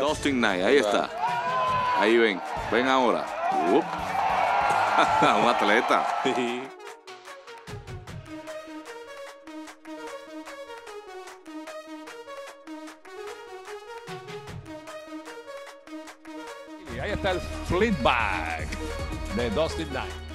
Dusten Knight, ahí está. Ahí ven, ven ahora. Un atleta. Y ahí está el flip back de Dusten Knight.